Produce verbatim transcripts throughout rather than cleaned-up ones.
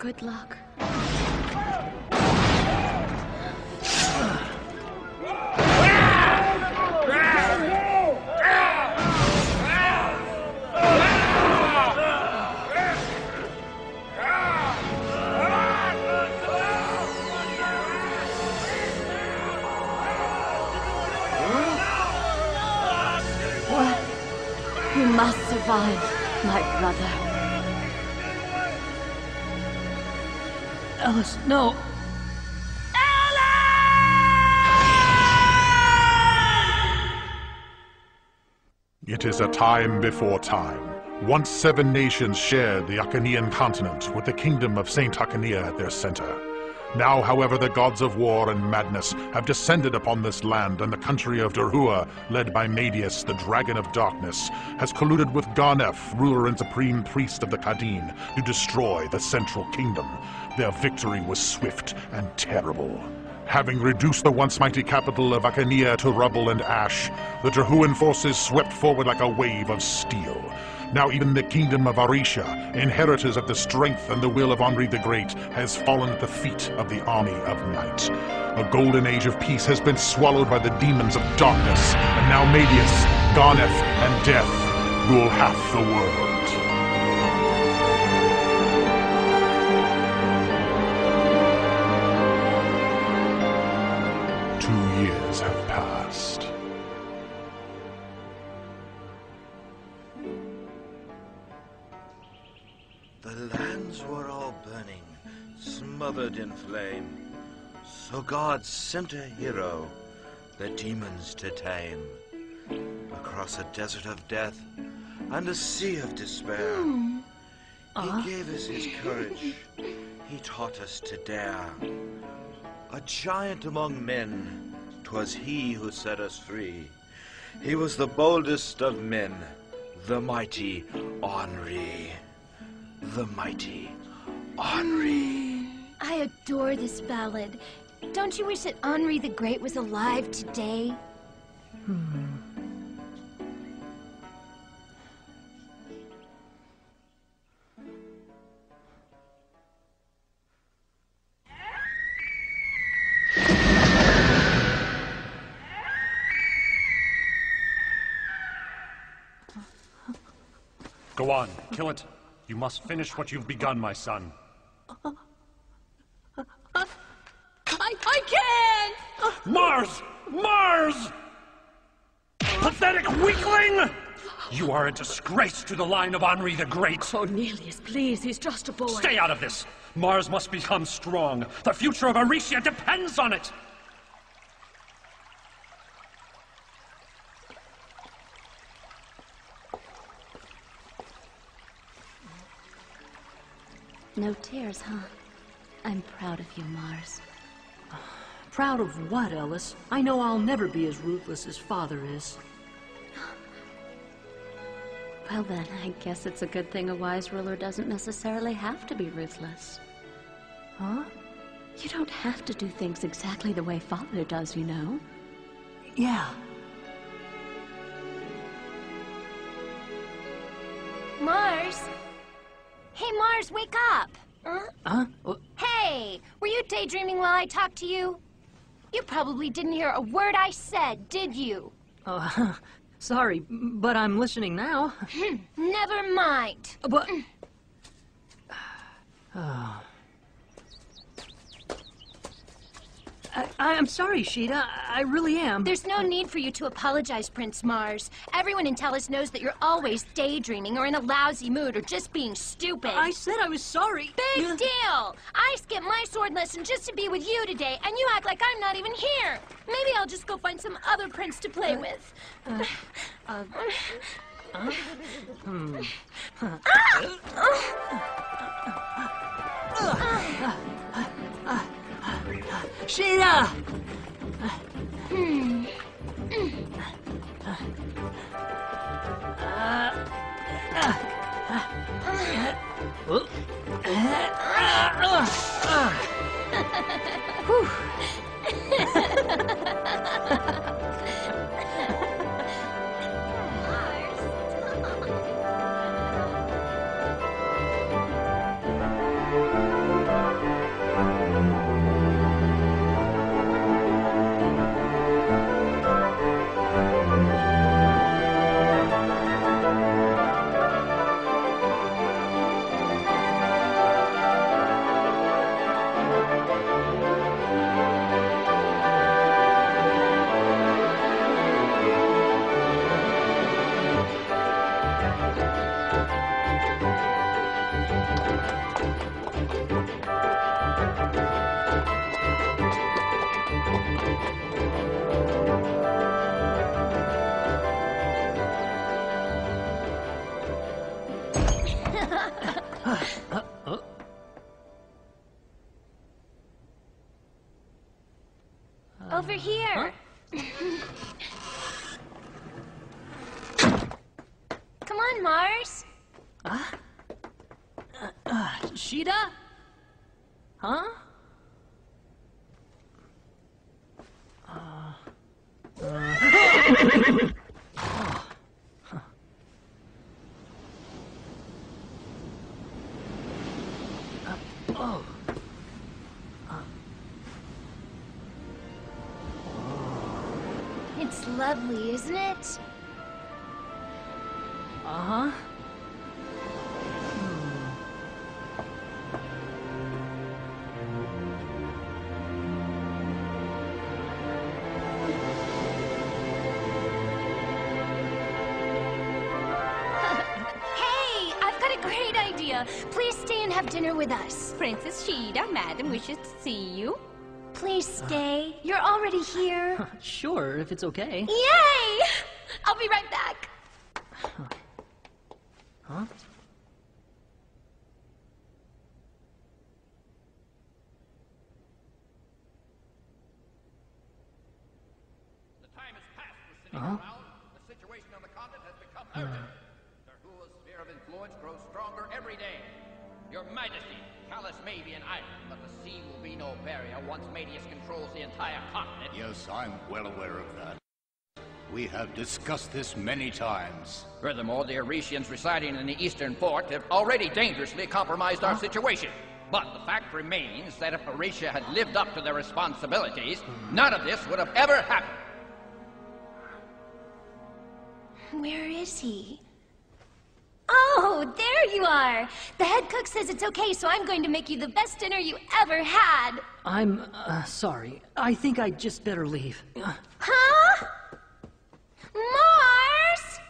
Good luck. You must survive, my brother. Alice, no. Alice! It is a time before time. Once seven nations shared the Akanean continent with the kingdom of Saint Akanea at their center. Now, however, the gods of war and madness have descended upon this land, and the country of Darua, led by Medeus, the dragon of darkness, has colluded with Gharnef, ruler and supreme priest of the Khadein, to destroy the central kingdom. Their victory was swift and terrible. Having reduced the once mighty capital of Akania to rubble and ash, the Drahuan forces swept forward like a wave of steel. Now even the kingdom of Arisha, inheritors of the strength and the will of Anri the Great, has fallen at the feet of the army of night. A golden age of peace has been swallowed by the demons of darkness, and now Medeus, Gharnef, and Death rule half the world. Two years have passed. The lands were all burning, smothered in flame. So God sent a hero, the demons to tame. Across a desert of death and a sea of despair, mm. He gave us his courage, he taught us to dare. A giant among men, 'twas he who set us free. He was the boldest of men, the mighty Anri. The mighty Anri. I adore this ballad. Don't you wish that Anri the Great was alive today? Hmm. Go on, kill it. You must finish what you've begun, my son. I, I can't! Mars! Mars! Pathetic weakling! You are a disgrace to the line of Anri the Great! Cornelius, please, he's just a boy. Stay out of this! Mars must become strong. The future of Aresia depends on it! No tears, huh? I'm proud of you, Mars. Proud of what, Elice? I know I'll never be as ruthless as Father is. Well then, I guess it's a good thing a wise ruler doesn't necessarily have to be ruthless. Huh? You don't have to do things exactly the way Father does, you know? Yeah. Mars! Hey, Mars, wake up! Huh? Huh? Well, hey! Were you daydreaming while I talked to you? You probably didn't hear a word I said, did you? Uh, sorry, but I'm listening now. Never mind. But... oh. I, I'm sorry, Sheeta. I really am. There's no need for you to apologize, Prince Mars. Everyone in Talys knows that you're always daydreaming or in a lousy mood or just being stupid. I said I was sorry. Big uh... deal! I skipped my sword lesson just to be with you today, and you act like I'm not even here. Maybe I'll just go find some other prince to play uh, with. Uh, uh, uh, hmm. uh, uh, uh, uh, uh, uh, Sheeta! Hmm. Over here! Huh? Come on, Mars! Uh, uh, uh, Sheeta? Huh? Uh, uh. Lovely, isn't it? Uh-huh. Hey, I've got a great idea. Please stay and have dinner with us. Princess Sheeta, Madam wishes to see you. Please stay. You're already here. Sure, if it's okay. Yay! I'll be right back. Huh? The time has passed for sitting uh-huh. around. The situation on the continent has become urgent. Uh. Darula's sphere of influence grows stronger every day. Your Majesty, Talys may be an island, but the sea will be no barrier once Medeus controls the entire continent. Yes, I'm well aware of that. We have discussed this many times. Furthermore, the Orishans residing in the eastern port have already dangerously compromised our situation. But the fact remains that if Arisha had lived up to their responsibilities, none of this would have ever happened. Where is he? Oh, there you are! The head cook says it's okay, so I'm going to make you the best dinner you ever had! I'm, uh, sorry. I think I'd just better leave. Huh? Mars!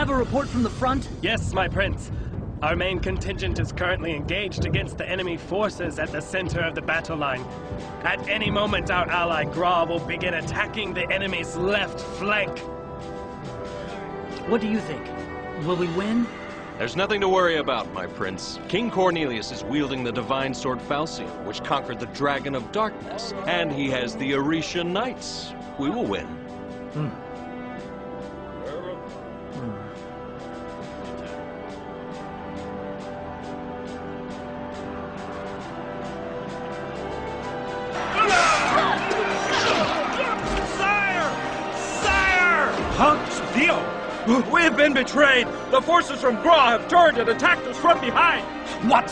have a report from the front? Yes, my prince. Our main contingent is currently engaged against the enemy forces at the center of the battle line. At any moment, our ally Gra will begin attacking the enemy's left flank. What do you think? Will we win? There's nothing to worry about, my prince. King Cornelius is wielding the divine sword Falcium, which conquered the Dragon of Darkness, and he has the Arisha Knights. We will win. Hmm. We have been betrayed! The forces from Gra have turned and attacked us from behind! What?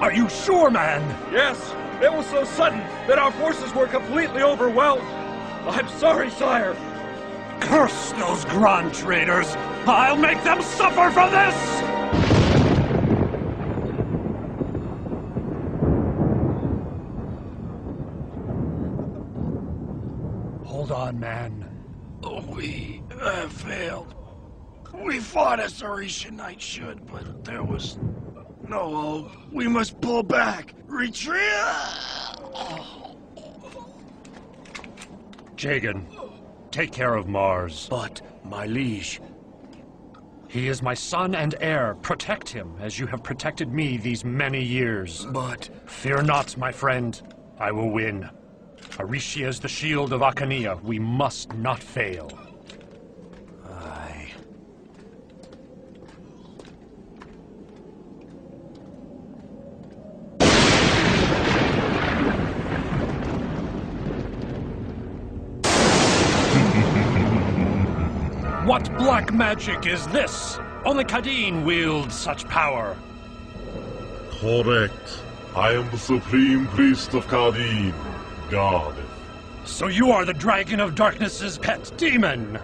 Are you sure, man? Yes, it was so sudden that our forces were completely overwhelmed. I'm sorry, sire. Curse those Gran traitors! I'll make them suffer for this! Hold on, man. We have failed. We fought as Arisha Knight should, but there was no hope. We must pull back. Retreat! Jagen, take care of Mars. But, my liege... He is my son and heir. Protect him, as you have protected me these many years. But... Fear not, my friend. I will win. Arisha is the shield of Akania. We must not fail. What black magic is this? Only Khadein wields such power. Correct. I am the Supreme Priest of Khadein, Gharnef. So you are the Dragon of Darkness's pet demon.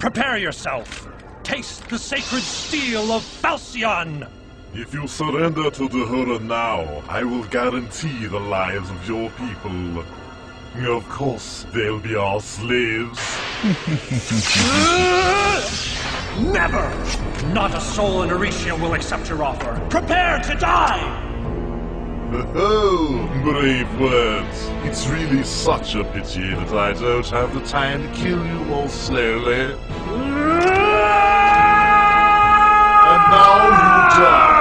Prepare yourself. Taste the sacred steel of Falchion. If you surrender to Dahura now, I will guarantee the lives of your people. Of course, they'll be our slaves. Never! Not a soul in Aresha will accept your offer. Prepare to die! Oh, brave words. It's really such a pity that I don't have the time to kill you more slowly. And now you die.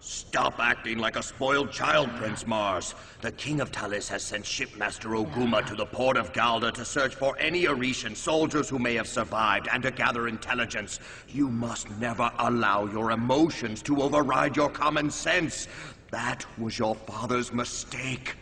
Stop acting like a spoiled child, Prince Mars. The King of Talis has sent Shipmaster Oguma to the port of Galda to search for any Orishan soldiers who may have survived and to gather intelligence. You must never allow your emotions to override your common sense. That was your father's mistake.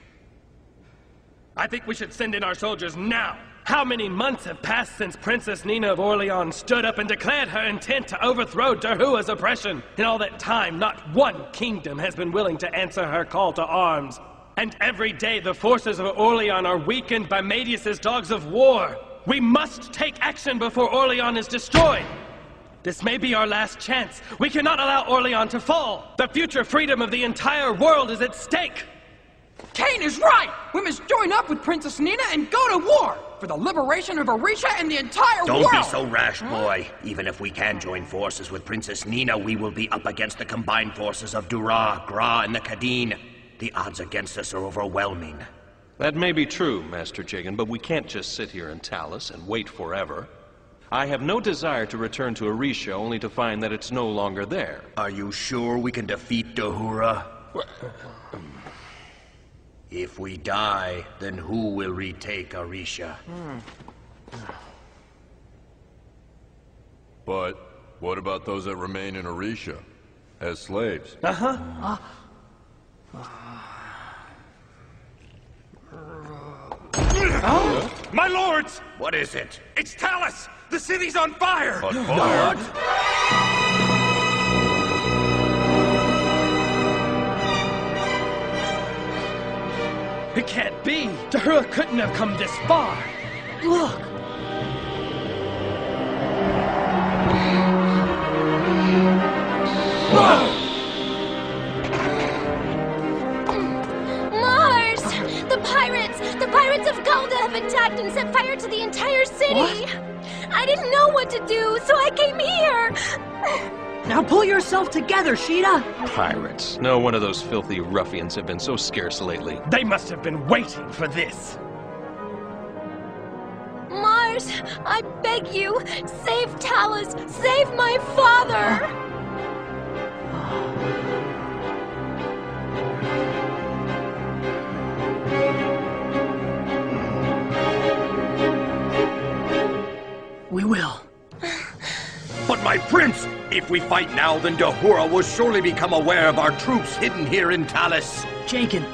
I think we should send in our soldiers now. How many months have passed since Princess Nyna of Orleon stood up and declared her intent to overthrow Darua's oppression? In all that time, not one kingdom has been willing to answer her call to arms. And every day the forces of Orleon are weakened by Medeus's dogs of war. We must take action before Orleon is destroyed! This may be our last chance. We cannot allow Orleon to fall! The future freedom of the entire world is at stake! Cain is right! We must join up with Princess Nyna and go to war! For the liberation of Arisha and the entire Don't world! Don't be so rash, boy. Even if we can join forces with Princess Nyna, we will be up against the combined forces of Dura, Gra, and the Khadein. The odds against us are overwhelming. That may be true, Master Jagen, but we can't just sit here in Talis and wait forever. I have no desire to return to Arisha, only to find that it's no longer there. Are you sure we can defeat Dahura? If we die, then who will retake Arisha? Mm. But what about those that remain in Arisha as slaves? Uh-huh. Uh. Oh. My lords! What is it? It's Talis! The city's on fire! On fire? What? It can't be! Dahura couldn't have come this far! Look! Mars! The pirates! The pirates of Galda have attacked and set fire to the entire city! What? I didn't know what to do, so I came here! Now pull yourself together, Sheeta! Pirates. No one of those filthy ruffians have been so scarce lately. They must have been waiting for this! Mars, I beg you, save Talis! Save my father! Uh. We will. But my prince, if we fight now, then Dahura will surely become aware of our troops hidden here in Talis. Jagen,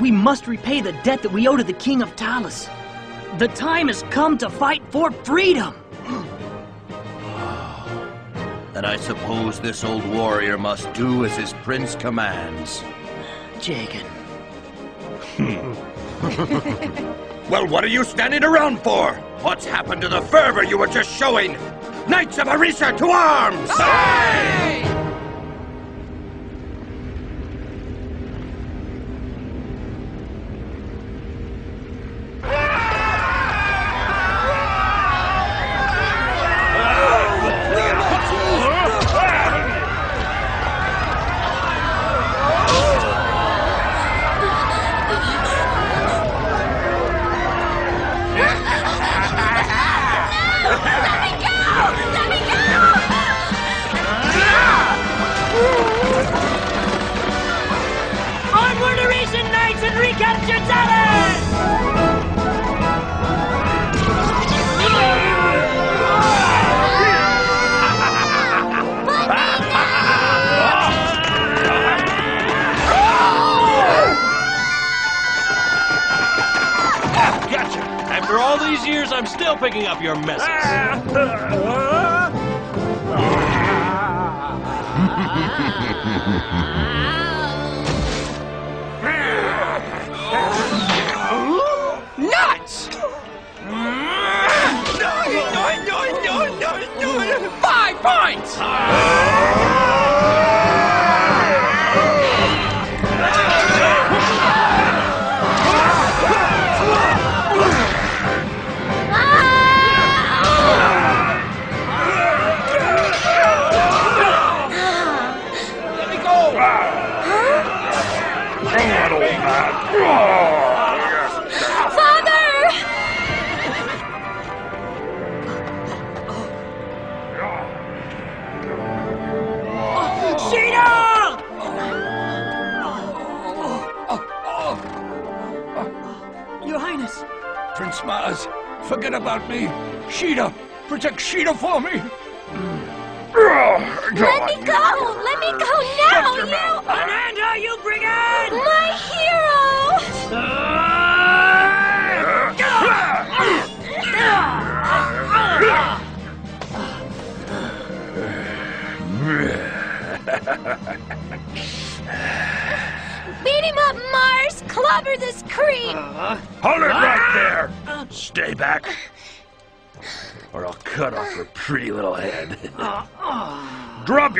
we must repay the debt that we owe to the king of Talis. The time has come to fight for freedom. Then I suppose this old warrior must do as his prince commands. Jagen. Well, what are you standing around for? What's happened to the fervor you were just showing? Knights of Arisha, to arms! Aye!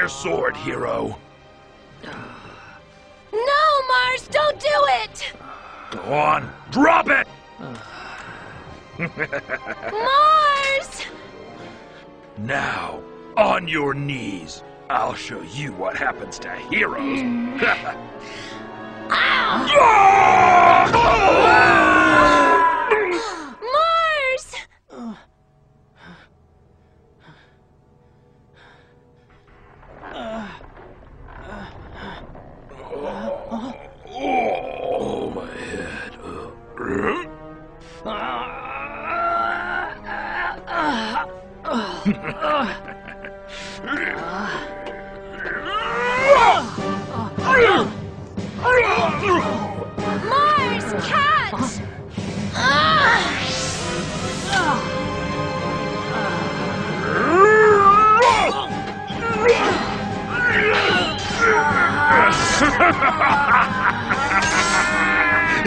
Sword, hero. No, Mars, don't do it! Go on, drop it! Mars! Now, on your knees, I'll show you what happens to heroes.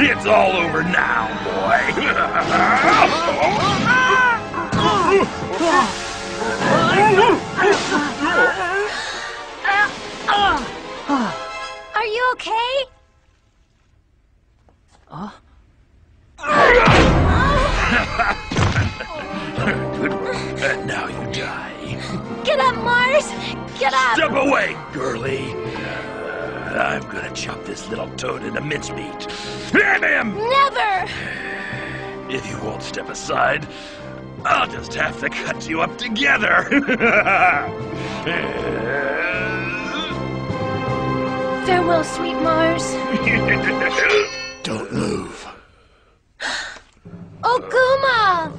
It's all over now, boy. Are you okay? Huh? Good work. And now you die. Get up, Mars! Get up! Step away, girlie! I'm gonna chop this little toad into mincemeat. Hit him! Never! If you won't step aside, I'll just have to cut you up together. Farewell, sweet Mars. Don't move. Oguma!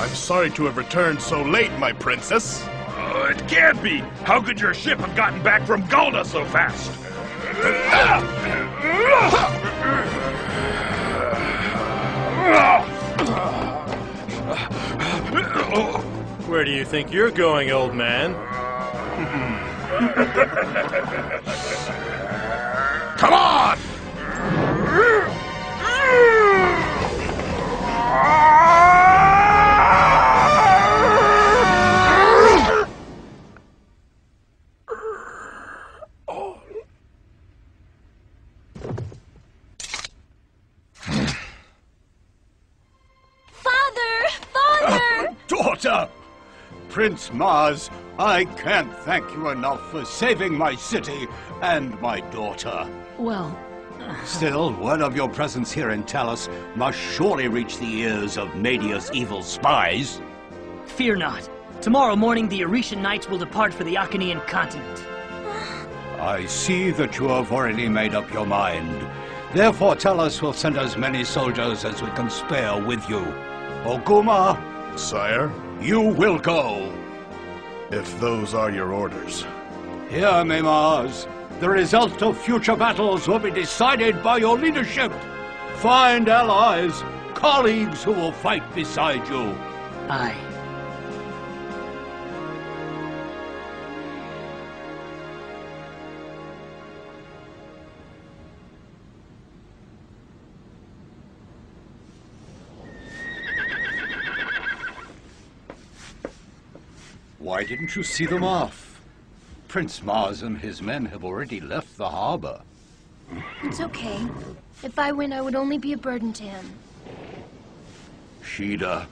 I'm sorry to have returned so late, my princess. Oh, it can't be! How could your ship have gotten back from Galda so fast? Where do you think you're going, old man? Come on! Prince Mars, I can't thank you enough for saving my city and my daughter. Well... Uh... Still, word of your presence here in Talis must surely reach the ears of Medeus' evil spies. Fear not. Tomorrow morning, the Orishia knights will depart for the Akanean continent. I see that you have already made up your mind. Therefore, Talis will send as many soldiers as we can spare with you. Oguma! Sire? You will go. If those are your orders. Hear me, Mars. The result of future battles will be decided by your leadership. Find allies, colleagues who will fight beside you. Aye. Why didn't you see them off? Prince Mars and his men have already left the harbor. It's okay. If I win, I would only be a burden to him. Sheeta,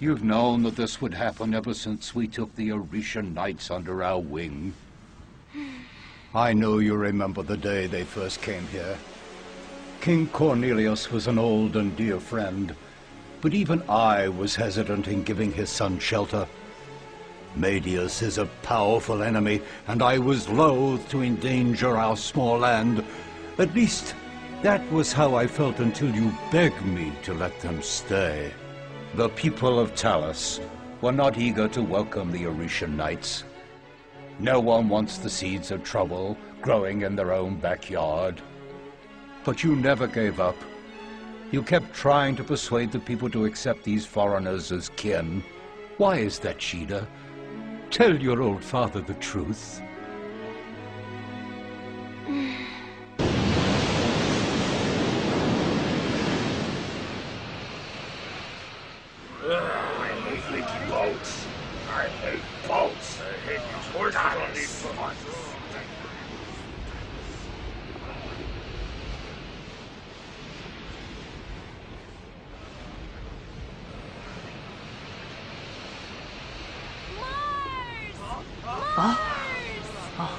you've known that this would happen ever since we took the Arisha knights under our wing. I know you remember the day they first came here. King Cornelius was an old and dear friend, but even I was hesitant in giving his son shelter. Medeus is a powerful enemy, and I was loath to endanger our small land. At least, that was how I felt until you begged me to let them stay. The people of Talis were not eager to welcome the Orishia knights. No one wants the seeds of trouble growing in their own backyard. But you never gave up. You kept trying to persuade the people to accept these foreigners as kin. Why is that, Sheeta? Tell your old father the truth. Oh, I hate leaky bolts. I hate bolts. I hate these horses on these bolts. Huh? Huh?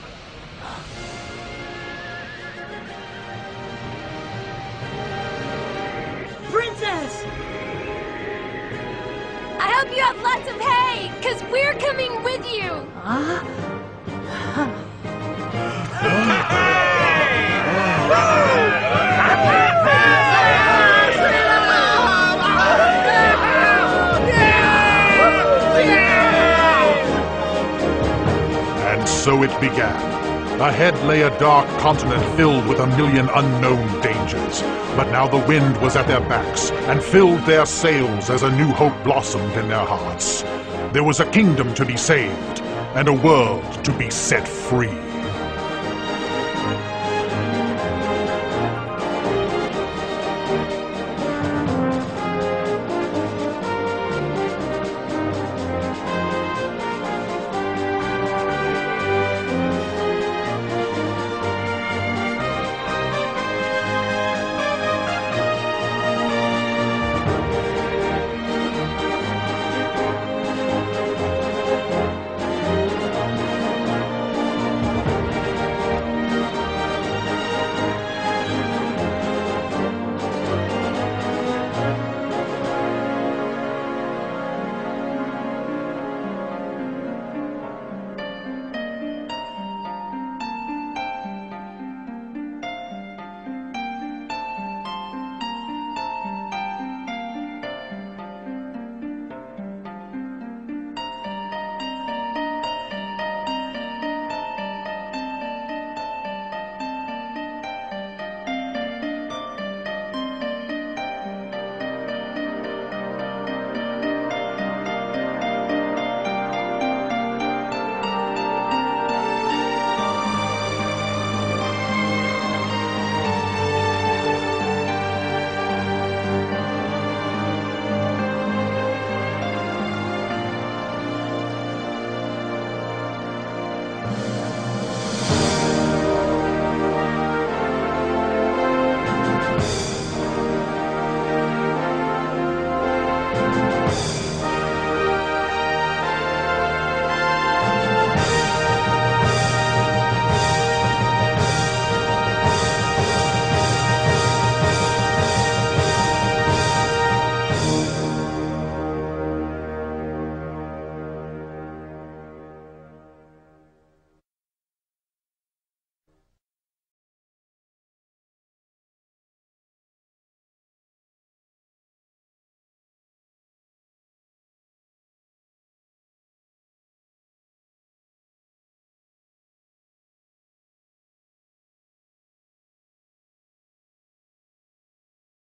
Princess! I hope you have lots of hay, because we're coming with you! Huh? So it began. Ahead lay a dark continent filled with a million unknown dangers. But now the wind was at their backs, and filled their sails as a new hope blossomed in their hearts. There was a kingdom to be saved, and a world to be set free.